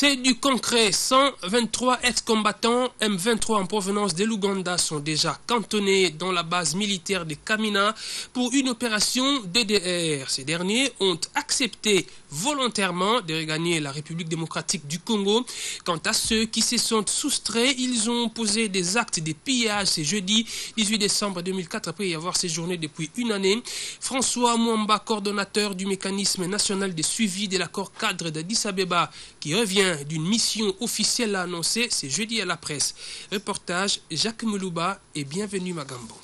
C'est du concret. 123 ex-combattants M23 en provenance de l'Ouganda sont déjà cantonnés dans la base militaire de Kamina pour une opération DDR. Ces derniers ont accepté volontairement de regagner la République démocratique du Congo. Quant à ceux qui se sont soustraits, ils ont posé des actes de pillage ce jeudi 18 décembre 2004 après y avoir séjourné depuis une année. François Muamba, coordonnateur du mécanisme national de suivi de l'accord cadre d'Addis Abeba, qui revient d'une mission officielle annoncée ce jeudi à la presse. Reportage Jacques Muluba et bienvenue Magambo.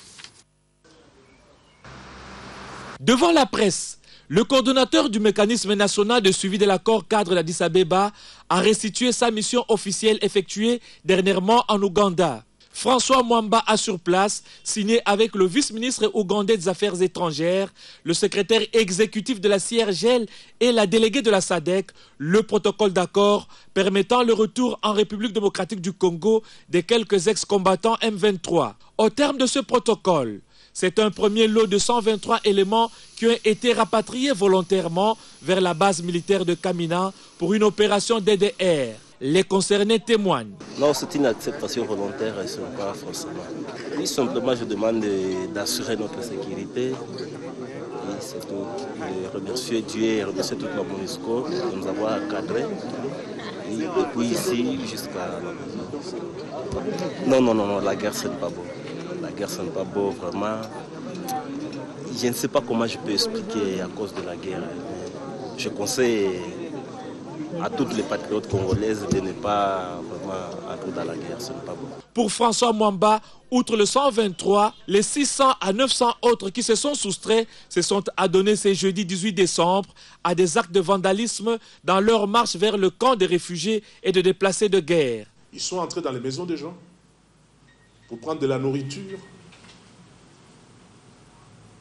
Devant la presse, le coordonnateur du mécanisme national de suivi de l'accord cadre d'Addis Abeba a restitué sa mission officielle effectuée dernièrement en Ouganda. François Muamba a sur place signé avec le vice-ministre ougandais des Affaires étrangères, le secrétaire exécutif de la CIRGEL et la déléguée de la SADEC, le protocole d'accord permettant le retour en République démocratique du Congo de quelques ex-combattants M23. Au terme de ce protocole, c'est un premier lot de 123 éléments qui ont été rapatriés volontairement vers la base militaire de Kamina pour une opération DDR. Les concernés témoignent. Non, c'est une acceptation volontaire, ils ne sont pas forcément. Oui, simplement, je demande d'assurer notre sécurité. Et c'est tout. Et remercier Dieu et remercier toute la MONUSCO de nous avoir encadrés. Depuis ici jusqu'à... Non, la guerre, ce n'est pas beau. La guerre, ce n'est pas beau, vraiment. Je ne sais pas comment je peux expliquer à cause de la guerre. Je conseille à toutes les patriotes congolaises de ne pas vraiment entrer dans la guerre, ce n'est pas bon. Pour François Muamba, outre le 123, les 600 à 900 autres qui se sont soustraits se sont adonnés ce jeudi 18 décembre à des actes de vandalisme dans leur marche vers le camp des réfugiés et de déplacés de guerre. Ils sont entrés dans les maisons des gens pour prendre de la nourriture,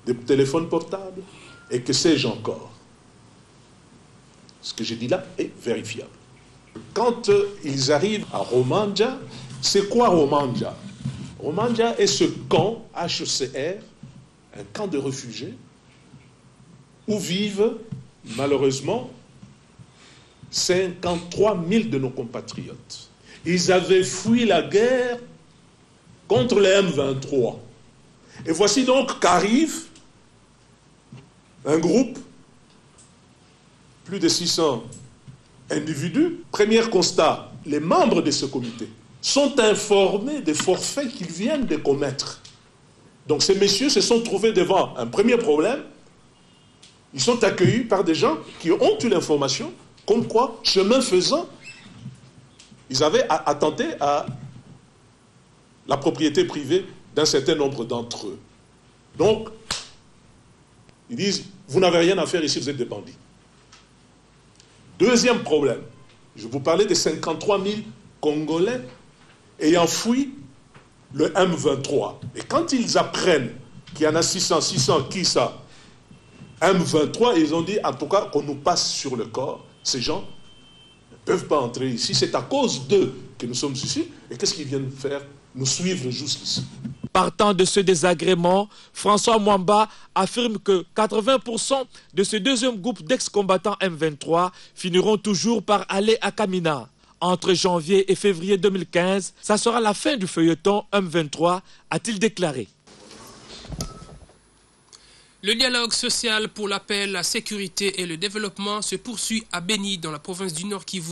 des téléphones portables et que sais-je encore. Ce que j'ai dit là est vérifiable. Quand ils arrivent à Romandia, c'est quoi Romandia? Romandia est ce camp HCR, un camp de réfugiés, où vivent malheureusement 53 000 de nos compatriotes. Ils avaient fui la guerre contre les M23. Et voici donc qu'arrive un groupe, plus de 600 individus. Premier constat, les membres de ce comité sont informés des forfaits qu'ils viennent de commettre. Donc ces messieurs se sont trouvés devant un premier problème. Ils sont accueillis par des gens qui ont eu l'information, comme quoi, chemin faisant, ils avaient attenté à la propriété privée d'un certain nombre d'entre eux. Donc, ils disent, vous n'avez rien à faire ici, vous êtes des bandits. Deuxième problème, je vous parlais des 53 000 Congolais ayant fui le M23. Et quand ils apprennent qu'il y en a 600, qui ça? M23, ils ont dit en tout cas qu'on nous passe sur le corps. Ces gens ne peuvent pas entrer ici. C'est à cause d'eux que nous sommes ici. Et qu'est-ce qu'ils viennent faire? Nous suivre jusqu'ici. Partant de ce désagrément, François Muamba affirme que 80% de ce deuxième groupe d'ex-combattants M23 finiront toujours par aller à Kamina. Entre janvier et février 2015, ça sera la fin du feuilleton M23, a-t-il déclaré. Le dialogue social pour la paix, la sécurité et le développement se poursuit à Béni dans la province du Nord-Kivu.